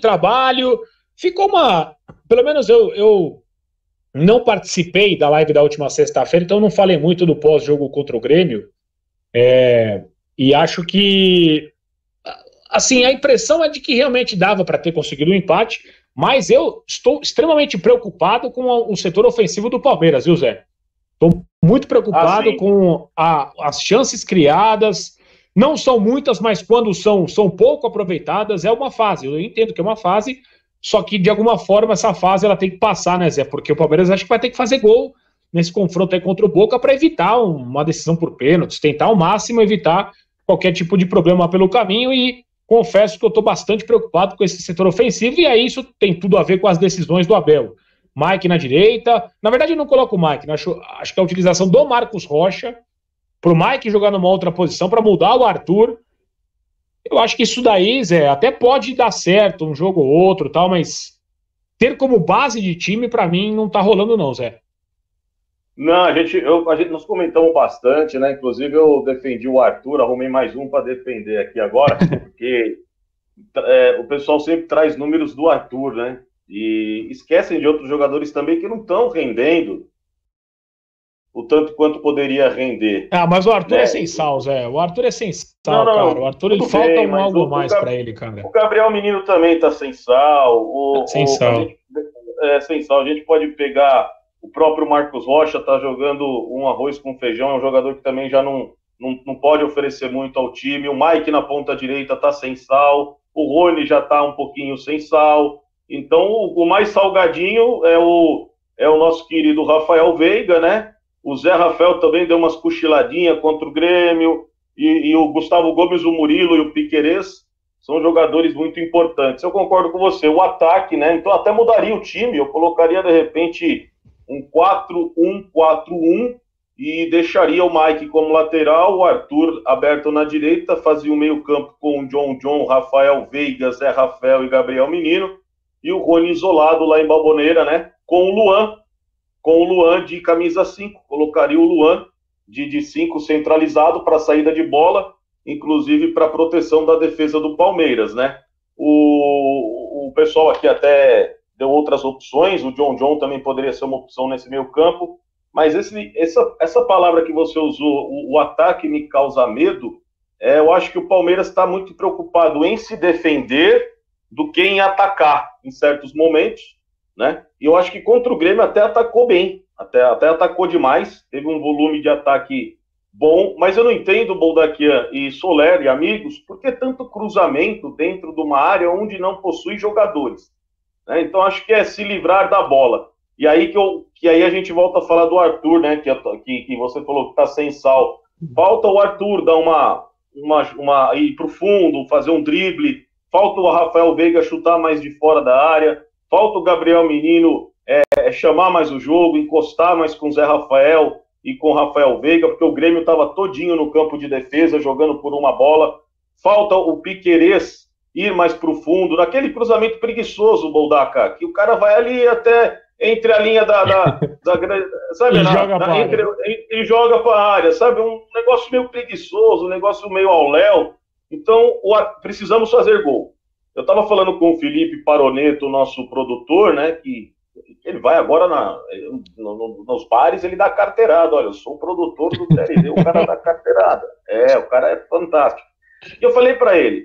trabalho. Ficou uma... Pelo menos eu não participei da live da última sexta-feira, então não falei muito do pós-jogo contra o Grêmio. E acho que... Assim, a impressão é de que realmente dava para ter conseguido um empate, mas eu estou extremamente preocupado com o setor ofensivo do Palmeiras, viu, Zé? Estou muito preocupado com as chances criadas. Não são muitas, mas quando são pouco aproveitadas. É uma fase, eu entendo que é uma fase, só que de alguma forma essa fase ela tem que passar, né, Zé? Porque o Palmeiras acho que vai ter que fazer gol nesse confronto aí contra o Boca para evitar uma decisão por pênaltis, tentar ao máximo evitar qualquer tipo de problema pelo caminho. E confesso que eu estou bastante preocupado com esse setor ofensivo, e aí isso tem tudo a ver com as decisões do Abel. Mike na direita, na verdade eu não coloco o Mike, né? Acho que a utilização do Marcos Rocha, para o Mike jogar numa outra posição, para mudar o Arthur, eu acho que isso daí, Zé, até pode dar certo, um jogo ou outro tal, mas ter como base de time, para mim, não tá rolando não, Zé. Não, a gente nós comentamos bastante, né? Inclusive eu defendi o Arthur, arrumei mais um para defender aqui agora, porque o pessoal sempre traz números do Arthur, né? E esquecem de outros jogadores também que não estão rendendo o tanto quanto poderia render. Ah, mas o Arthur é sem sal, Zé. O Arthur é sem sal, cara. O Arthur, ele falta algo mais para ele, cara. O Gabriel Menino também tá sem sal. Sem sal. A gente pode pegar... O próprio Marcos Rocha está jogando um arroz com feijão, é um jogador que também já não pode oferecer muito ao time. O Mike na ponta direita está sem sal, o Rony já está um pouquinho sem sal. Então o mais salgadinho é o nosso querido Raphael Veiga, né? O Zé Rafael também deu umas cochiladinhas contra o Grêmio, e o Gustavo Gomes, o Murilo e o Piquerez são jogadores muito importantes. Eu concordo com você, o ataque, né? Então até mudaria o time, eu colocaria de repente um 4-1-4-1 e deixaria o Mike como lateral, o Arthur aberto na direita, fazia o meio-campo com o John John, Rafael Veiga, Zé Rafael e Gabriel Menino, e o Rony isolado lá em Bombonera, né? Com o Luan de camisa 5, colocaria o Luan de 5 centralizado para saída de bola, inclusive para proteção da defesa do Palmeiras, né? O pessoal aqui até deu outras opções, o John John também poderia ser uma opção nesse meio campo, mas essa palavra que você usou, o ataque me causa medo, eu acho que o Palmeiras está muito preocupado em se defender do que em atacar em certos momentos, né? E eu acho que contra o Grêmio até atacou bem, até atacou demais, teve um volume de ataque bom, mas eu não entendo, Boldakian e Soler e amigos, por que tanto cruzamento dentro de uma área onde não possui jogadores? Então acho que é se livrar da bola. E aí que aí a gente volta a falar do Arthur, né? Que você falou que está sem sal. Falta o Arthur dar uma ir para o fundo, fazer um drible. Falta o Rafael Veiga chutar mais de fora da área. Falta o Gabriel Menino chamar mais o jogo, encostar mais com o Zé Rafael e com o Rafael Veiga, porque o Grêmio estava todinho no campo de defesa, jogando por uma bola. Falta o Piquerez ir mais para o fundo, naquele cruzamento preguiçoso, Boldaca, que o cara vai ali até entre a linha da sabe, e joga para a área, sabe? Um negócio meio preguiçoso, um negócio meio ao léu. Então, precisamos fazer gol. Eu estava falando com o Felipe Paroneto, nosso produtor, né, que ele vai agora nos bares, ele dá carteirada. Olha, eu sou o produtor do TRD, o cara dá carteirada. O cara é fantástico. E eu falei para ele,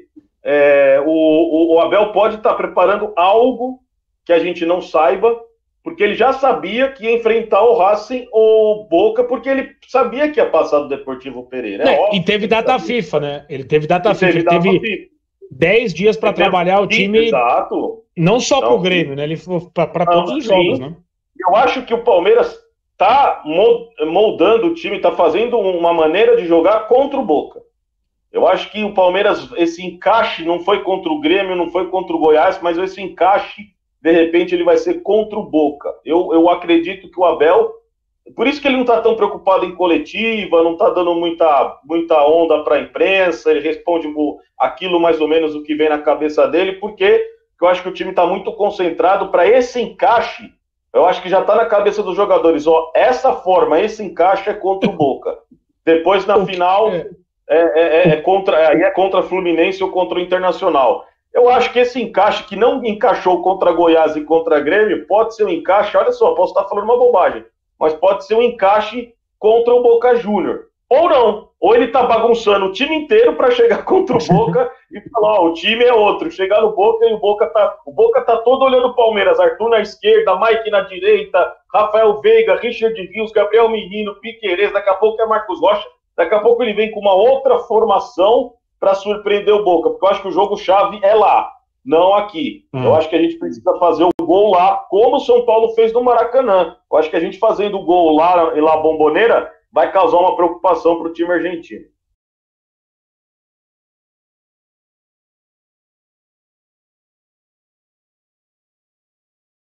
o Abel pode estar preparando algo que a gente não saiba, porque ele já sabia que ia enfrentar o Racing ou o Boca, porque ele sabia que ia passar do Deportivo Pereira. Óbvio, e teve data FIFA, né? Ele teve data FIFA. Ele teve 10 dias para trabalhar o time. Exato. Não só para o Grêmio, né? Ele foi para todos os jogos, né? Eu acho que o Palmeiras está moldando o time, está fazendo uma maneira de jogar contra o Boca. Eu acho que o Palmeiras, esse encaixe não foi contra o Grêmio, não foi contra o Goiás, mas esse encaixe, de repente, ele vai ser contra o Boca. Eu acredito que o Abel, por isso que ele não está tão preocupado em coletiva, não está dando muita onda para a imprensa, ele responde aquilo mais ou menos o que vem na cabeça dele, porque eu acho que o time está muito concentrado para esse encaixe. Eu acho que já está na cabeça dos jogadores, essa forma, esse encaixe é contra o Boca. Depois, na final... é contra Fluminense ou contra o Internacional. Eu acho que esse encaixe que não encaixou contra Goiás e contra Grêmio pode ser um encaixe, olha só, posso estar falando uma bobagem, mas pode ser um encaixe contra o Boca Júnior. Ou não, ou ele tá bagunçando o time inteiro para chegar contra o Boca e falar, ó, o time é outro, chegar no Boca e o Boca tá todo olhando o Palmeiras, Arthur na esquerda, Mike na direita, Raphael Veiga, Richard Rios, Gabriel Menino, Piquerez, daqui a pouco é Marcos Rocha, daqui a pouco ele vem com uma outra formação para surpreender o Boca, porque eu acho que o jogo-chave é lá, não aqui. Eu acho que a gente precisa fazer o gol lá, como o São Paulo fez no Maracanã. Eu acho que a gente fazendo o gol lá, Bombonera, vai causar uma preocupação para o time argentino.